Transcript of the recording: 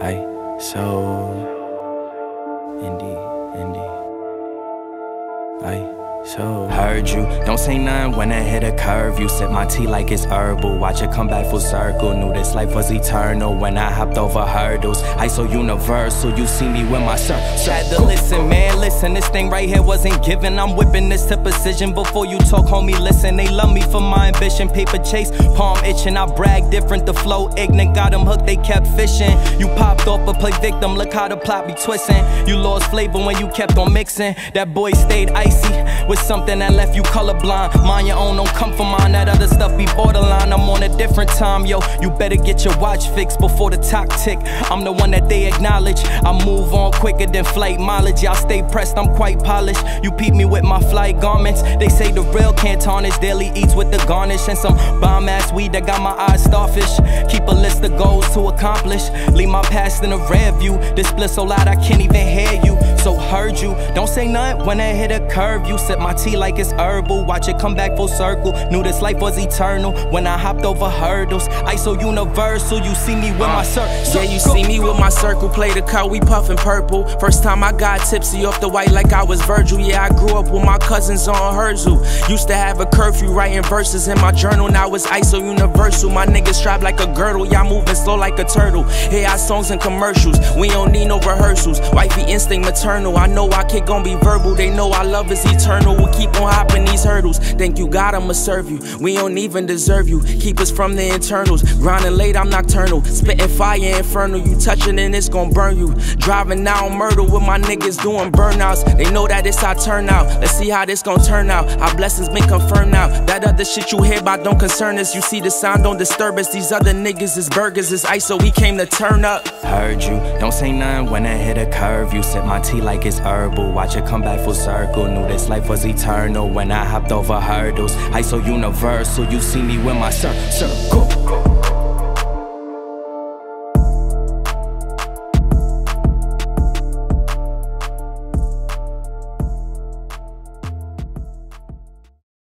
Iso. Heard you, don't say none when I hit a curve. You sip my tea like it's herbal. Watch it come back full circle. Knew this life was eternal when I hopped over hurdles. Iso universal, you see me with my shirt. Tried to listen, man, listen. This thing right here wasn't given. I'm whipping this to precision. Before you talk, homie, listen. They love me for my ambition. Paper chase, palm itching. I brag different. The flow ignorant. Got them hooked, they kept fishing. You popped off but play victim. Look how the plot be twisting. You lost flavor when you kept on mixing. That boy stayed icy with something that left you colorblind. Mind your own, don't come for mine. That other stuff be borderline. I'm on a different time, yo. You better get your watch fixed before the clock tick. I'm the one that they acknowledge. I move on quicker than flight mileage. Y'all stay pressed, I'm quite polished. You peep me with my fly garments. They say the real can't tarnish. Daily eats with the garnish and some bomb ass weed that got my eyes starfish. Keep a list of goals to accomplish. Leave my past in the rear view. This bliss so loud I can't even hear you. So heard you, don't say nothing when I hit a curve. You sip my tea like it's herbal. Watch it come back full circle. Knew this life was eternal when I hopped over hurdles. Iso universal, you see me with my circle. Yeah, you see me with my circle. Play the car, we puffin' purple. First time I got tipsy off the white like I was Virgil. Yeah, I grew up with my cousins on Hurd You. Used to have a curfew, writing verses in my journal. Now it's Iso universal. My niggas strapped like a girdle. Y'all moving slow like a turtle. Hear our songs and commercials. We don't need no rehearsals. Wifey instinct maternal. I know our kick gon' be verbal. They know our love is eternal. We'll keep on hopping these hurdles. Thank you God, I'ma serve you. We don't even deserve you. Keep us from the internals. Grinding late, I'm nocturnal. Spitting fire infernal. You touching and it's gon' burn you. Driving down murder with my niggas doing burnouts. They know that it's our turnout. Let's see how this gon' turn out. Our blessings been confirmed now. That other shit you hear about don't concern us. You see the sound, don't disturb us. These other niggas is burgers. It's Iso, we came to turn up. Heard you, don't say nothing when I hit a curve. You sip my tea like it's herbal. Watch it come back full circle. Knew this life was eternal when I hopped over hurdles. Iso universal, you see me with my circle.